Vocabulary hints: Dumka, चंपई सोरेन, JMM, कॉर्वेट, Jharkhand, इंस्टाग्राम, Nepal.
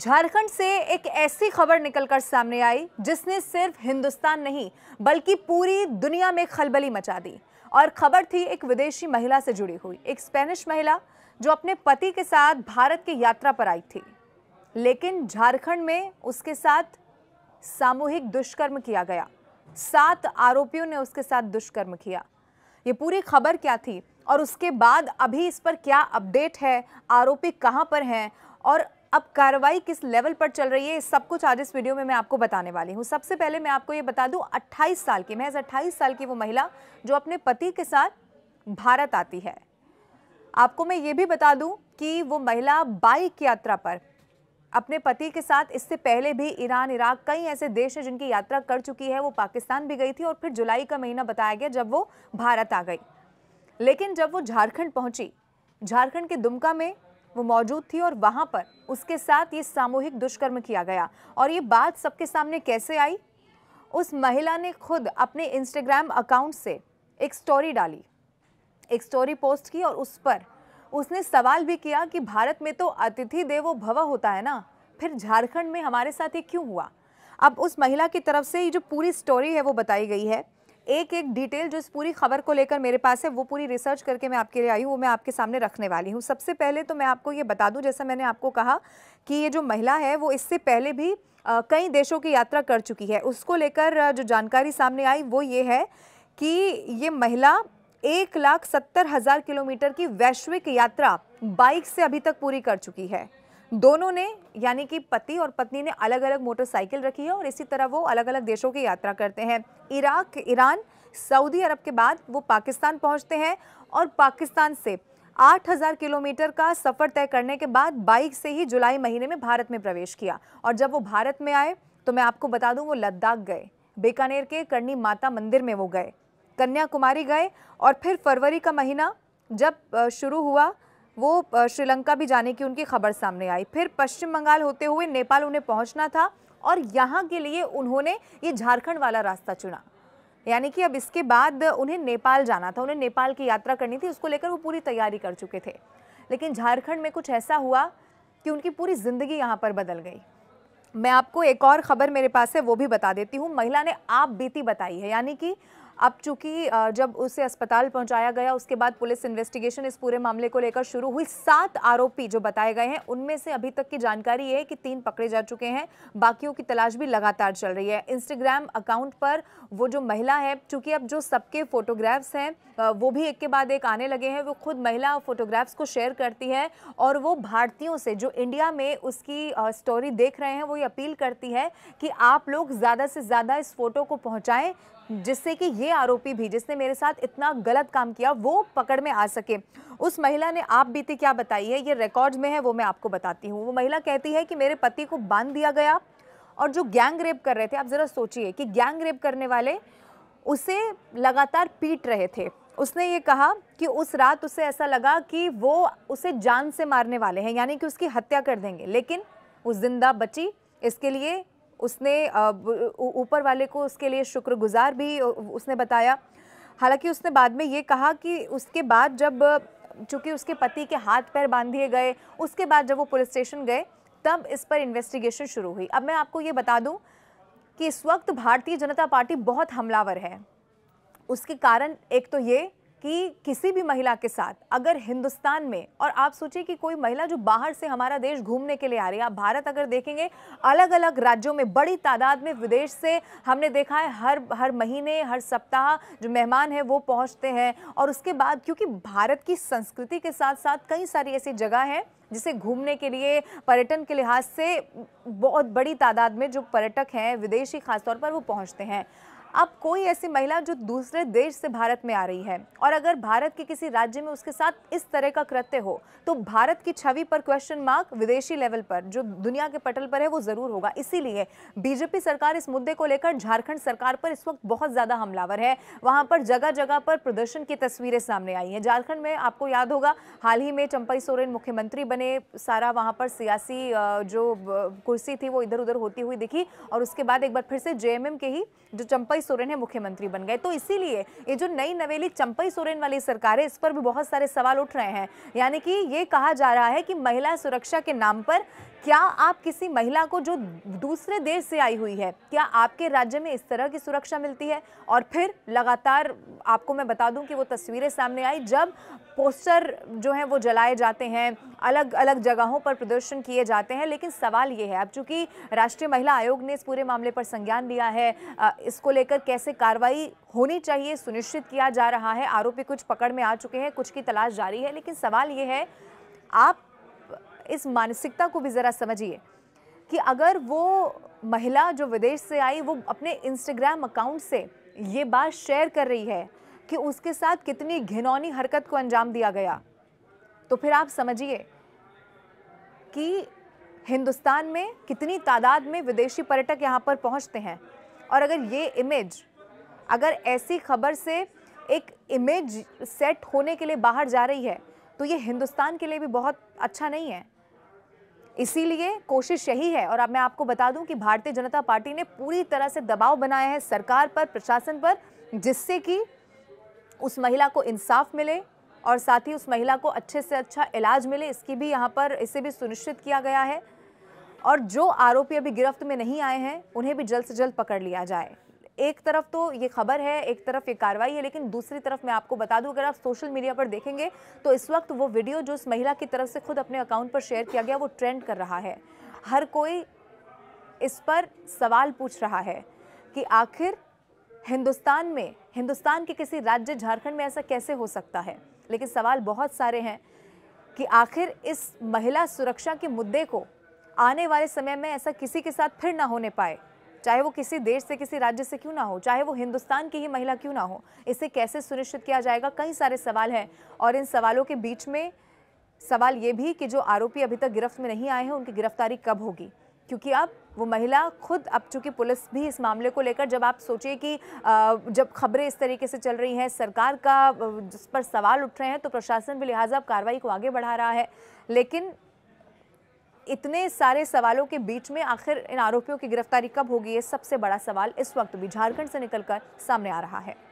झारखंड से एक ऐसी खबर निकलकर सामने आई जिसने सिर्फ हिंदुस्तान नहीं बल्कि पूरी दुनिया में खलबली मचा दी। और खबर थी एक विदेशी महिला से जुड़ी हुई, एक स्पेनिश महिला जो अपने पति के साथ भारत की यात्रा पर आई थी, लेकिन झारखंड में उसके साथ सामूहिक दुष्कर्म किया गया। 7 आरोपियों ने उसके साथ दुष्कर्म किया। ये पूरी खबर क्या थी और उसके बाद अभी इस पर क्या अपडेट है, आरोपी कहाँ पर हैं और अब कार्रवाई किस लेवल पर चल रही है, सब कुछ आज इस वीडियो में मैं आपको बताने वाली हूँ। सबसे पहले मैं आपको ये बता दूँ, 28 साल की वो महिला जो अपने पति के साथ भारत आती है। आपको मैं ये भी बता दूँ कि वो महिला बाइक यात्रा पर अपने पति के साथ इससे पहले भी ईरान, इराक, कई ऐसे देश हैं जिनकी यात्रा कर चुकी है। वो पाकिस्तान भी गई थी और फिर जुलाई का महीना बताया गया जब वो भारत आ गई। लेकिन जब वो झारखंड पहुंची, झारखंड के दुमका में वो मौजूद थी और वहाँ पर उसके साथ ये सामूहिक दुष्कर्म किया गया। और ये बात सबके सामने कैसे आई? उस महिला ने खुद अपने इंस्टाग्राम अकाउंट से एक स्टोरी डाली, एक स्टोरी पोस्ट की और उस पर उसने सवाल भी किया कि भारत में तो अतिथि देवो भव होता है ना, फिर झारखंड में हमारे साथ ये क्यों हुआ? अब उस महिला की तरफ से ये जो पूरी स्टोरी है वो बताई गई है। एक एक डिटेल जो इस पूरी खबर को लेकर मेरे पास है वो पूरी रिसर्च करके मैं आपके लिए आई हूँ, वो मैं आपके सामने रखने वाली हूँ। सबसे पहले तो मैं आपको ये बता दूँ, जैसा मैंने आपको कहा कि ये जो महिला है वो इससे पहले भी कई देशों की यात्रा कर चुकी है। उसको लेकर जो जानकारी सामने आई वो ये है कि ये महिला 1,70,000 किलोमीटर की वैश्विक यात्रा बाइक से अभी तक पूरी कर चुकी है। दोनों ने, यानी कि पति और पत्नी ने अलग अलग मोटरसाइकिल रखी है और इसी तरह वो अलग अलग देशों की यात्रा करते हैं। इराक, ईरान, सऊदी अरब के बाद वो पाकिस्तान पहुंचते हैं और पाकिस्तान से 8,000 किलोमीटर का सफ़र तय करने के बाद बाइक से ही जुलाई महीने में भारत में प्रवेश किया। और जब वो भारत में आए तो मैं आपको बता दूँ, वो लद्दाख गए, बीकानेर के करणी माता मंदिर में वो गए, कन्याकुमारी गए और फिर फरवरी का महीना जब शुरू हुआ वो श्रीलंका भी जाने की उनकी खबर सामने आई। फिर पश्चिम बंगाल होते हुए नेपाल उन्हें पहुंचना था और यहाँ के लिए उन्होंने ये झारखंड वाला रास्ता चुना, यानी कि अब इसके बाद उन्हें नेपाल जाना था, उन्हें नेपाल की यात्रा करनी थी, उसको लेकर वो पूरी तैयारी कर चुके थे। लेकिन झारखंड में कुछ ऐसा हुआ कि उनकी पूरी ज़िंदगी यहाँ पर बदल गई। मैं आपको एक और ख़बर मेरे पास है वो भी बता देती हूँ। महिला ने आप बीती बताई है, यानी कि अब चूँकि जब उसे अस्पताल पहुंचाया गया उसके बाद पुलिस इन्वेस्टिगेशन इस पूरे मामले को लेकर शुरू हुई। 7 आरोपी जो बताए गए हैं उनमें से अभी तक की जानकारी ये है कि 3 पकड़े जा चुके हैं, बाकियों की तलाश भी लगातार चल रही है। इंस्टाग्राम अकाउंट पर वो जो महिला है, चूँकि अब जो सबके फ़ोटोग्राफ्स हैं वो भी एक के बाद एक आने लगे हैं, वो खुद महिला फ़ोटोग्राफ्स को शेयर करती है और वो भारतीयों से जो इंडिया में उसकी स्टोरी देख रहे हैं वो ये अपील करती है कि आप लोग ज़्यादा से ज़्यादा इस फ़ोटो को पहुँचाएँ जिससे कि ये आरोपी भी जिसने मेरे साथ इतना गलत काम किया वो पकड़ में आ सके। उस महिला ने आप बीती क्या बताई है, ये रिकॉर्ड में है, वो मैं आपको बताती हूँ। वो महिला कहती है कि मेरे पति को बांध दिया गया और जो गैंग रेप कर रहे थे, आप ज़रा सोचिए कि गैंग रेप करने वाले उसे लगातार पीट रहे थे। उसने ये कहा कि उस रात उसे ऐसा लगा कि वो उसे जान से मारने वाले हैं, यानी कि उसकी हत्या कर देंगे, लेकिन वो जिंदा बची। इसके लिए उसने ऊपर वाले को उसके लिए शुक्रगुजार भी उसने बताया। हालांकि उसने बाद में ये कहा कि उसके बाद जब चूँकि उसके पति के हाथ पैर बांध दिए गए, उसके बाद जब वो पुलिस स्टेशन गए तब इस पर इन्वेस्टिगेशन शुरू हुई। अब मैं आपको ये बता दूं कि इस वक्त भारतीय जनता पार्टी बहुत हमलावर है। उसके कारण एक तो ये कि किसी भी महिला के साथ अगर हिंदुस्तान में, और आप सोचिए कि कोई महिला जो बाहर से हमारा देश घूमने के लिए आ रही है, आप भारत अगर देखेंगे अलग अलग राज्यों में बड़ी तादाद में विदेश से हमने देखा है हर महीने, हर सप्ताह जो मेहमान हैं वो पहुंचते हैं। और उसके बाद क्योंकि भारत की संस्कृति के साथ साथ कई सारी ऐसी जगह हैं जिसे घूमने के लिए, पर्यटन के लिहाज से बहुत बड़ी तादाद में जो पर्यटक हैं विदेशी खासतौर पर वो पहुँचते हैं। अब कोई ऐसी महिला जो दूसरे देश से भारत में आ रही है और अगर भारत के किसी राज्य में उसके साथ इस तरह का कृत्य हो तो भारत की छवि पर क्वेश्चन मार्क विदेशी लेवल पर जो दुनिया के पटल पर है वो ज़रूर होगा। इसीलिए बीजेपी सरकार इस मुद्दे को लेकर झारखंड सरकार पर इस वक्त बहुत ज़्यादा हमलावर है। वहाँ पर जगह जगह पर प्रदर्शन की तस्वीरें सामने आई हैं। झारखंड में आपको याद होगा हाल ही में चंपई सोरेन मुख्यमंत्री बने, सारा वहाँ पर सियासी जो कुर्सी थी वो इधर उधर होती हुई दिखी और उसके बाद एक बार फिर से JMM के ही जो चंपई सोरेन है मुख्यमंत्री बन गए। तो इसीलिए ये जो नई नवेली चंपई सोरेन वाली सरकार है इस पर भी बहुत सारे सवाल उठ रहे हैं। यानी कि ये कहा जा रहा है कि महिला सुरक्षा के नाम पर क्या आप किसी महिला को जो दूसरे देश से आई हुई है, क्या आपके राज्य में इस तरह की सुरक्षा मिलती है? और फिर लगातार आपको मैं बता दूं कि वो तस्वीरें सामने आई जब पोस्टर जो हैं वो जलाए जाते हैं, अलग अलग जगहों पर प्रदर्शन किए जाते हैं। लेकिन सवाल ये है, अब चूँकि राष्ट्रीय महिला आयोग ने इस पूरे मामले पर संज्ञान लिया है, इसको लेकर कैसे कार्रवाई होनी चाहिए सुनिश्चित किया जा रहा है। आरोपी कुछ पकड़ में आ चुके हैं, कुछ की तलाश जारी है। लेकिन सवाल ये है, आप इस मानसिकता को भी ज़रा समझिए कि अगर वो महिला जो विदेश से आई वो अपने इंस्टाग्राम अकाउंट से ये बात शेयर कर रही है कि उसके साथ कितनी घिनौनी हरकत को अंजाम दिया गया, तो फिर आप समझिए कि हिंदुस्तान में कितनी तादाद में विदेशी पर्यटक यहाँ पर पहुँचते हैं। और अगर ये इमेज, अगर ऐसी खबर से एक इमेज सेट होने के लिए बाहर जा रही है, तो ये हिंदुस्तान के लिए भी बहुत अच्छा नहीं है। इसीलिए कोशिश यही है, और अब मैं आपको बता दूं कि भारतीय जनता पार्टी ने पूरी तरह से दबाव बनाया है सरकार पर, प्रशासन पर, जिससे कि उस महिला को इंसाफ मिले और साथ ही उस महिला को अच्छे से अच्छा इलाज मिले। इसकी भी यहाँ पर इसे भी सुनिश्चित किया गया है, और जो आरोपी अभी गिरफ्त में नहीं आए हैं उन्हें भी जल्द से जल्द पकड़ लिया जाए। एक तरफ तो ये खबर है, एक तरफ ये कार्रवाई है, लेकिन दूसरी तरफ मैं आपको बता दूं, अगर आप सोशल मीडिया पर देखेंगे तो इस वक्त वो वीडियो जो उस महिला की तरफ से खुद अपने अकाउंट पर शेयर किया गया वो ट्रेंड कर रहा है। हर कोई इस पर सवाल पूछ रहा है कि आखिर हिंदुस्तान में, हिंदुस्तान के किसी राज्य झारखंड में ऐसा कैसे हो सकता है। लेकिन सवाल बहुत सारे हैं कि आखिर इस महिला सुरक्षा के मुद्दे को आने वाले समय में ऐसा किसी के साथ फिर ना होने पाए, चाहे वो किसी देश से, किसी राज्य से क्यों ना हो, चाहे वो हिंदुस्तान की ही महिला क्यों ना हो। इसे कैसे सुनिश्चित किया जाएगा? कई सारे सवाल हैं, और इन सवालों के बीच में सवाल ये भी कि जो आरोपी अभी तक गिरफ्त में नहीं आए हैं उनकी गिरफ्तारी कब होगी, क्योंकि अब वो महिला खुद, अब चूँकि पुलिस भी इस मामले को लेकर, जब आप सोचिए कि जब खबरें इस तरीके से चल रही हैं, सरकार का जिस पर सवाल उठ रहे हैं, तो प्रशासन भी लिहाजा अब कार्रवाई को आगे बढ़ा रहा है। लेकिन इतने सारे सवालों के बीच में आखिर इन आरोपियों की गिरफ्तारी कब होगी, ये सबसे बड़ा सवाल इस वक्त भी झारखंड से निकलकर सामने आ रहा है।